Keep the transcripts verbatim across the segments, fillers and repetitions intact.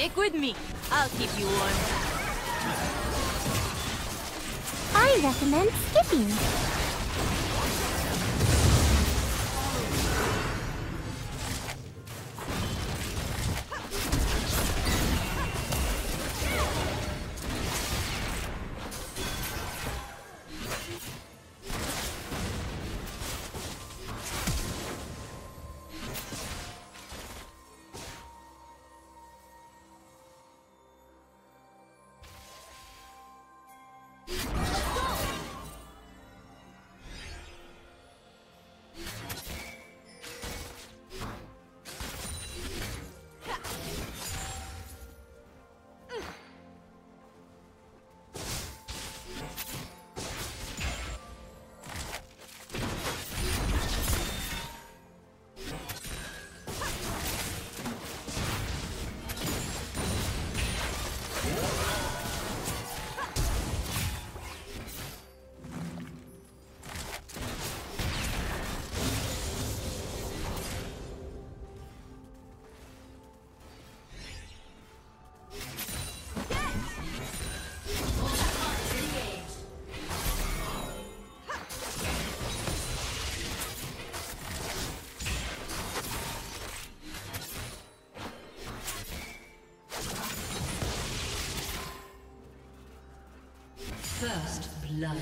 Stick with me. I'll keep you warm. I recommend skipping. First blood.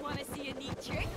Wanna see a neat trick?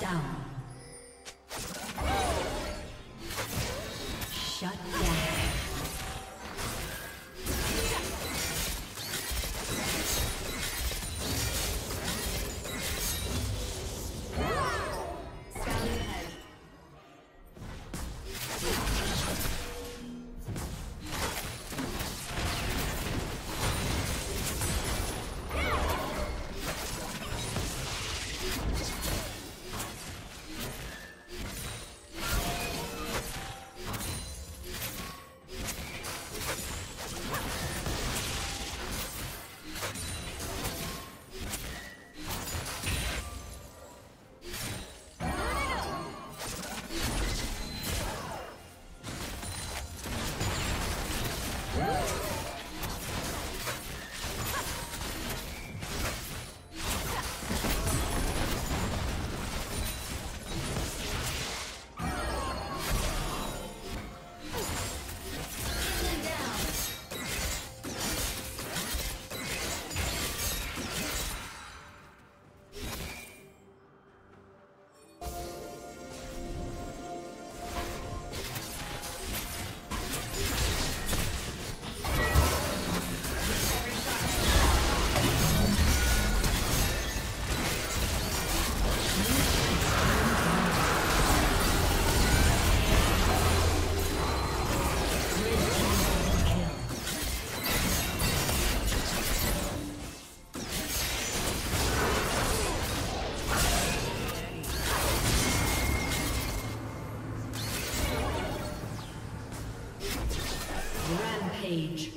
down. Shut down. Age.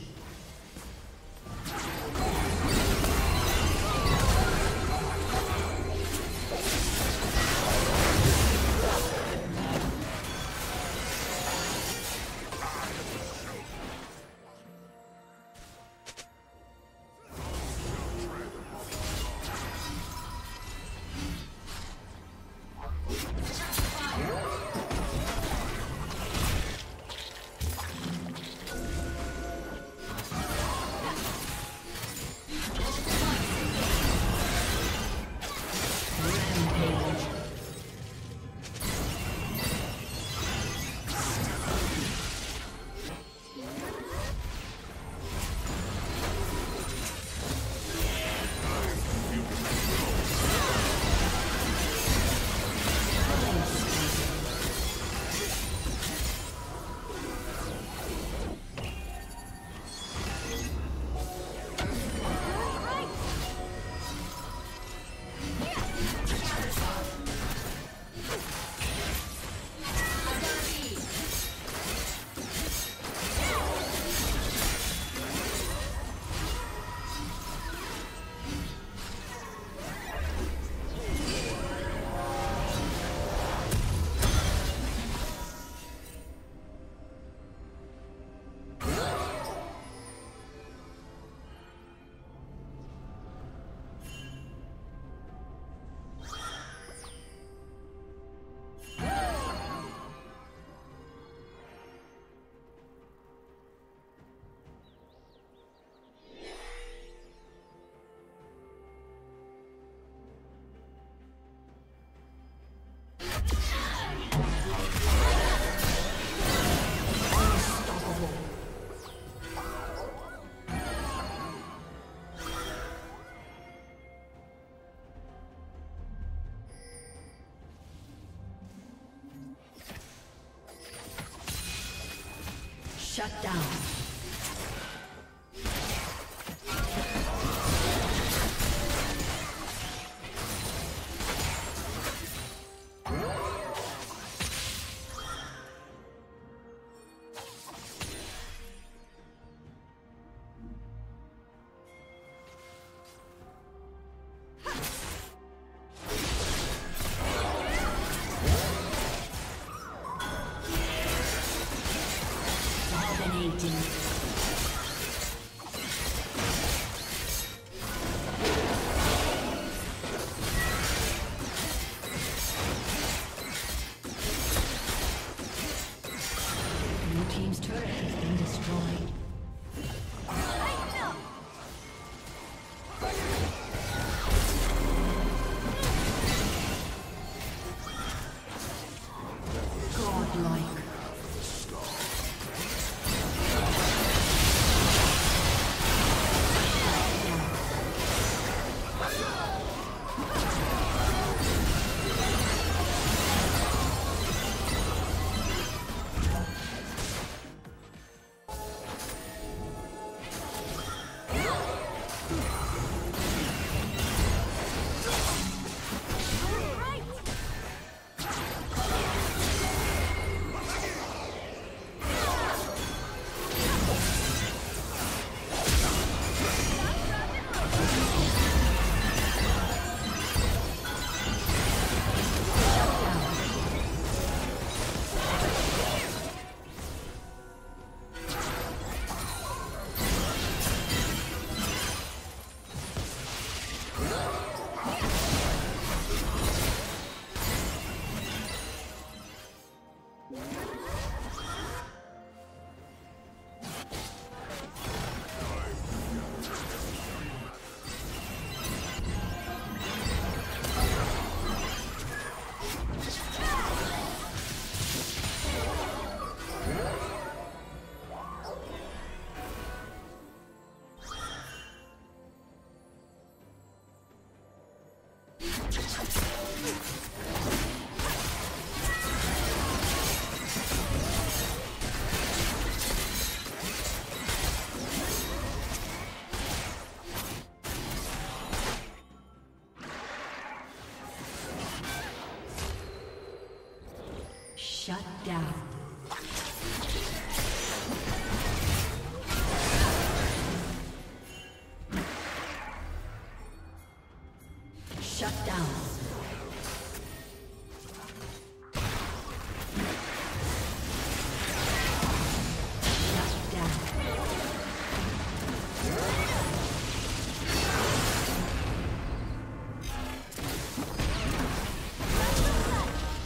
Shut down. Thank you. Shut down. Shut down. Red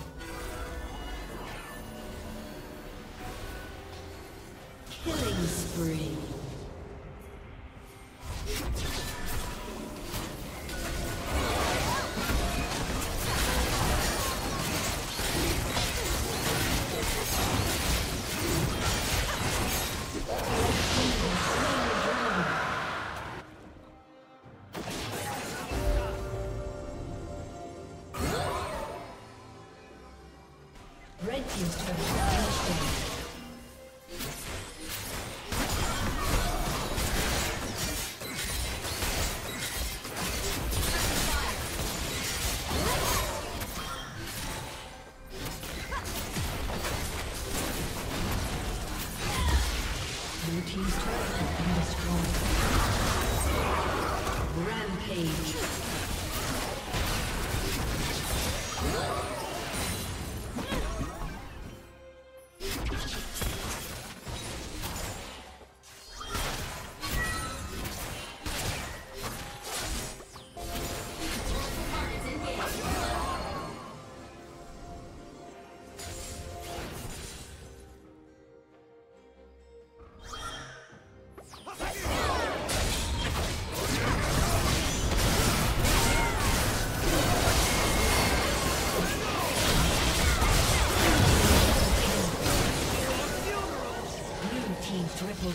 Killing spree. Triple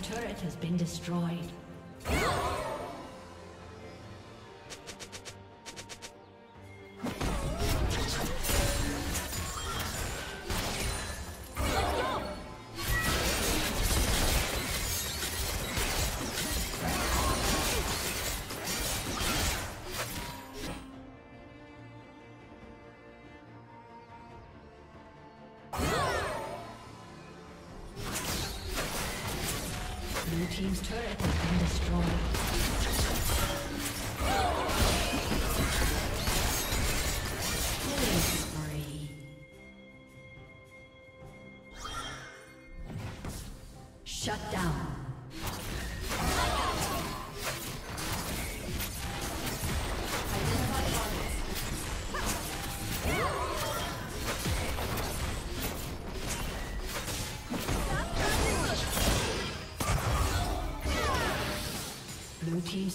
Blue team's turret has been destroyed. Blue team's turret has been destroyed. Killing spree. Shut down. Team's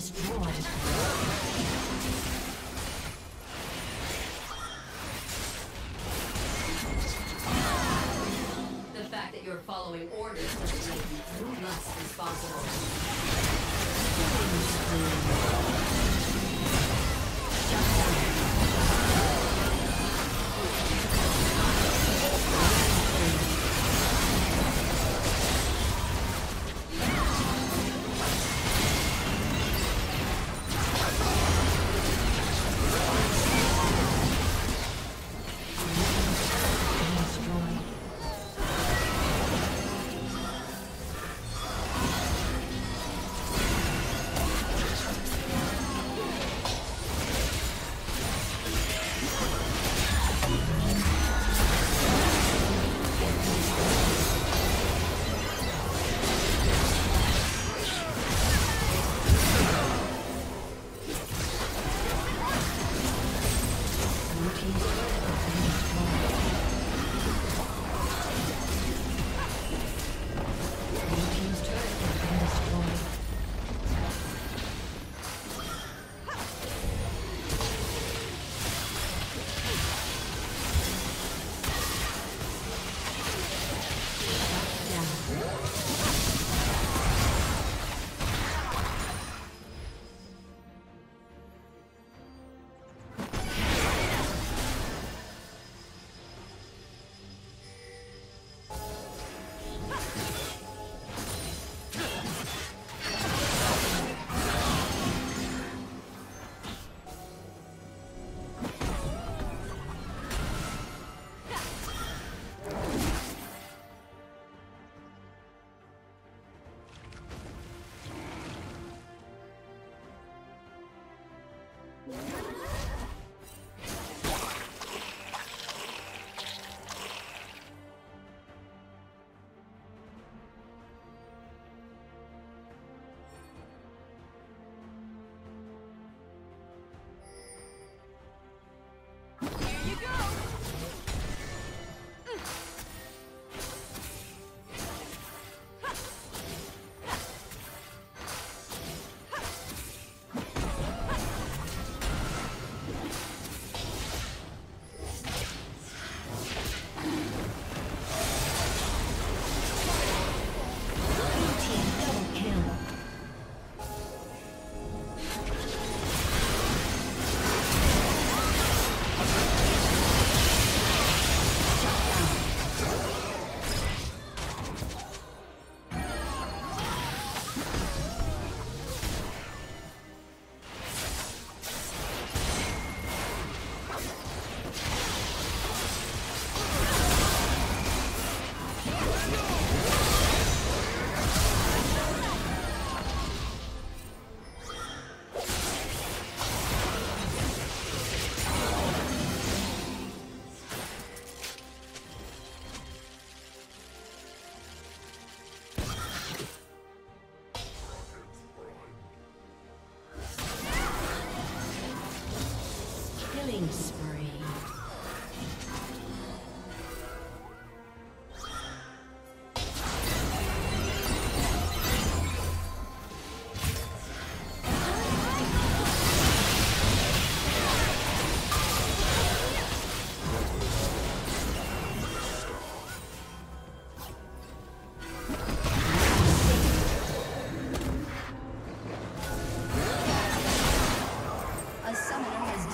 destroyed. You're following orders doesn't make you less responsible.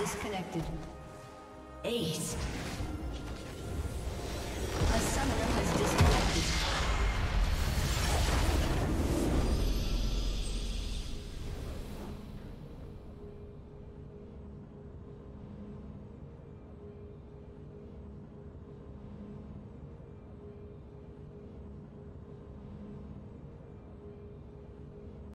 Disconnected. Ace.